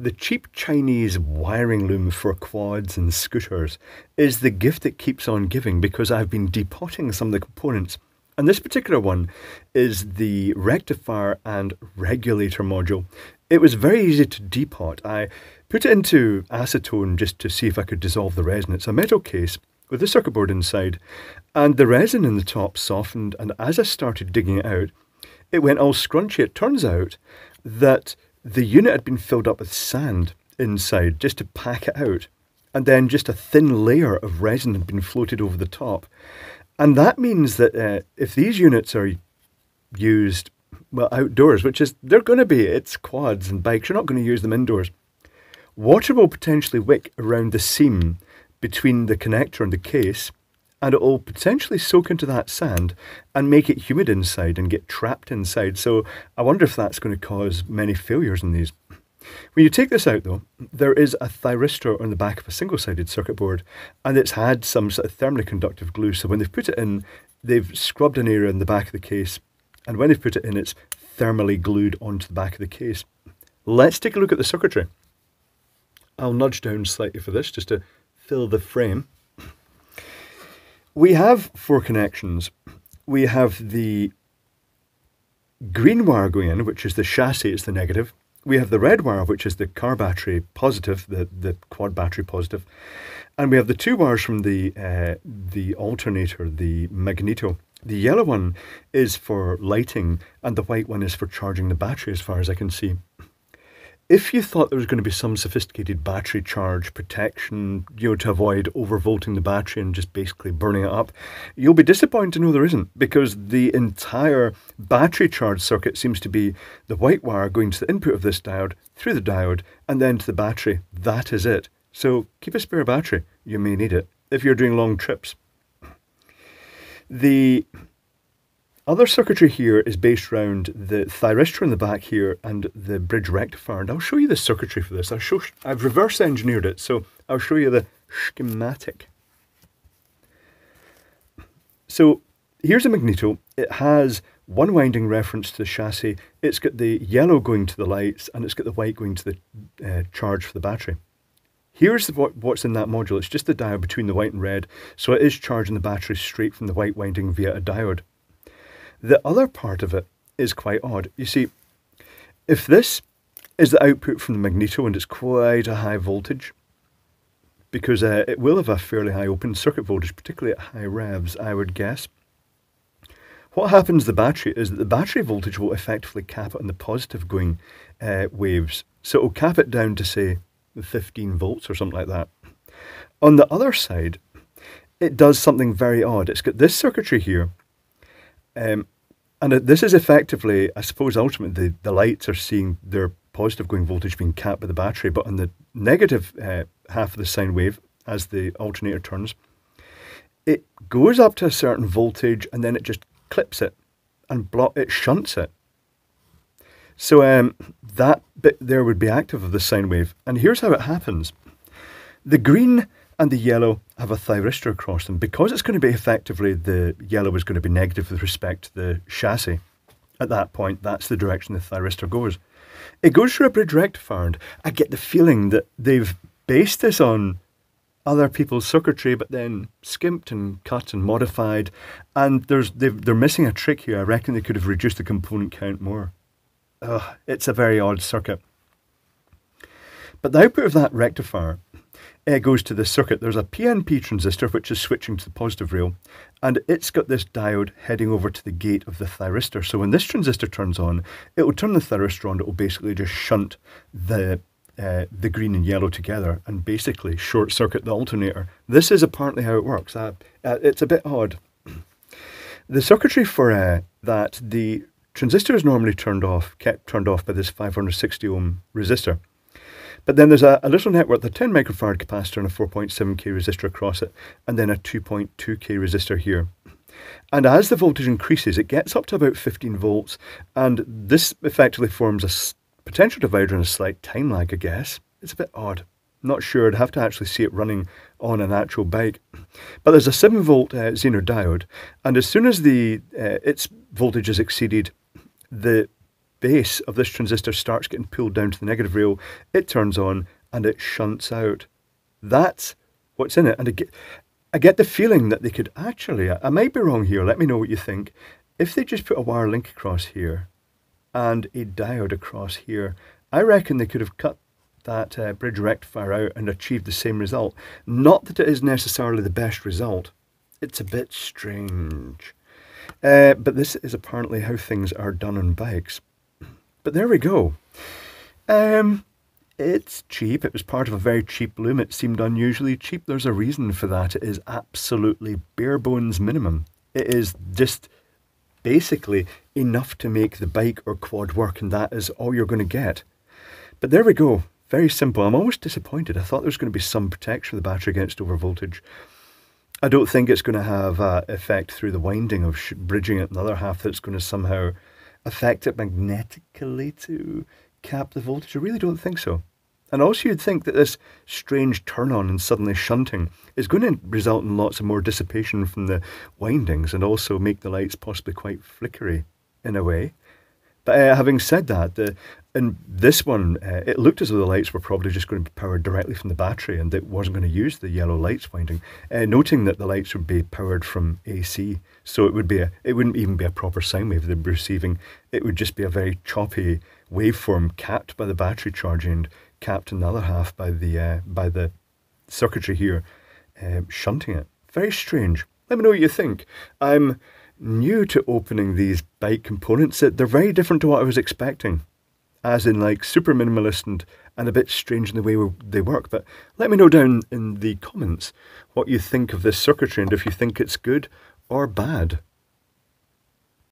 The cheap Chinese wiring loom for quads and scooters is the gift that keeps on giving, because I've been depotting some of the components. And this particular one is the rectifier and regulator module. It was very easy to depot. I put it into acetone just to see if I could dissolve the resin. It's a metal case with a circuit board inside, and the resin in the top softened, and as I started digging it out, it went all scrunchy. It turns out that the unit had been filled up with sand inside just to pack it out, and then just a thin layer of resin had been floated over the top. And that means that if these units are used, well, outdoors, which is they're going to be, it's quads and bikes, you're not going to use them indoors, water will potentially wick around the seam between the connector and the case, and it will potentially soak into that sand and make it humid inside and get trapped inside. So I wonder if that's going to cause many failures in these. When you take this out though, there is a thyristor on the back of a single-sided circuit board, and it's had some sort of thermally conductive glue. So when they've put it in, they've scrubbed an area in the back of the case, and when they've put it in, it's thermally glued onto the back of the case. Let's take a look at the circuitry. I'll nudge down slightly for this just to fill the frame. We have four connections. We have the green wire going in, which is the chassis, it's the negative. We have the red wire, which is the car battery positive, the quad battery positive. And we have the two wires from the alternator, the magneto. The yellow one is for lighting, and the white one is for charging the battery, as far as I can see. If you thought there was going to be some sophisticated battery charge protection, you know, to avoid overvolting the battery and just basically burning it up, you'll be disappointed to know there isn't, because the entire battery charge circuit seems to be the white wire going to the input of this diode, through the diode, and then to the battery. That is it. So keep a spare battery. You may need it if you're doing long trips. The other circuitry here is based around the thyristor in the back here and the bridge rectifier, and I'll show you the circuitry for this. I've reverse engineered it, so I'll show you the schematic. So here's a magneto. It has one winding reference to the chassis, it's got the yellow going to the lights, and it's got the white going to the charge for the battery. Here's what's in that module. It's just the diode between the white and red, so it is charging the battery straight from the white winding via a diode. The other part of it is quite odd. You see, if this is the output from the magneto, and it's quite a high voltage, because it will have a fairly high open circuit voltage, particularly at high revs, I would guess. What happens to the battery is that the battery voltage will effectively cap it on the positive going waves. So it will cap it down to, say, 15 volts or something like that. On the other side, it does something very odd. It's got this circuitry here. And this is effectively, I suppose, ultimately the lights are seeing their positive going voltage being capped by the battery, but on the negative half of the sine wave, as the alternator turns, it goes up to a certain voltage and then it just clips it and it shunts it. So that bit there would be active of the sine wave. And here's how it happens. The green and the yellow have a thyristor across them. Because it's going to be effectively, the yellow is going to be negative with respect to the chassis. At that point, that's the direction the thyristor goes. It goes through a bridge rectifier, and I get the feeling that they've based this on other people's circuitry, but then skimped and cut and modified. And they're missing a trick here. I reckon they could have reduced the component count more. It's a very odd circuit. But the output of that rectifier, it goes to this circuit. There's a PNP transistor which is switching to the positive rail, and it's got this diode heading over to the gate of the thyristor. So when this transistor turns on, it will turn the thyristor on. It will basically just shunt the green and yellow together and basically short circuit the alternator. This is apparently how it works. It's a bit odd. The circuitry for that, the transistor is normally turned off, kept turned off by this 560 ohm resistor. But then there's a little network, the 10 microfarad capacitor and a 4.7k resistor across it, and then a 2.2k resistor here. And as the voltage increases, it gets up to about 15 volts, and this effectively forms a potential divider and a slight time lag, I guess. It's a bit odd. Not sure, I'd have to actually see it running on an actual bike. But there's a 7 volt Zener diode, and as soon as its voltage is exceeded, the base of this transistor starts getting pulled down to the negative rail, it turns on and it shunts out. That's what's in it. And I get the feeling that they could actually, I might be wrong here, let me know what you think, if they just put a wire link across here and a diode across here, I reckon they could have cut that bridge rectifier out and achieved the same result. Not that it is necessarily the best result. It's a bit strange. But this is apparently how things are done on bikes. But there we go. It's cheap. It was part of a very cheap loom. It seemed unusually cheap. There's a reason for that. It is absolutely bare bones minimum. It is just basically enough to make the bike or quad work, and that is all you're going to get. But there we go. Very simple. I'm almost disappointed. I thought there was going to be some protection of the battery against overvoltage. I don't think it's going to have an effect through the winding of bridging it, and the other half that's going to somehow affect it magnetically to cap the voltage. I really don't think so. And also you'd think that this strange turn-on and suddenly shunting is going to result in lots of more dissipation from the windings and also make the lights possibly quite flickery in a way. But having said that, in this one, it looked as though the lights were probably just going to be powered directly from the battery and it wasn't going to use the yellow lights winding, noting that the lights would be powered from AC, so it would be it wouldn't even be a proper sound wave they'd be receiving. It would just be a very choppy waveform capped by the battery charge and capped in the other half by the circuitry here, shunting it. Very strange. Let me know what you think. I'm new to opening these bike components. They're very different to what I was expecting, as in like super minimalist and a bit strange in the way they work. But let me know down in the comments what you think of this circuitry and if you think it's good or bad.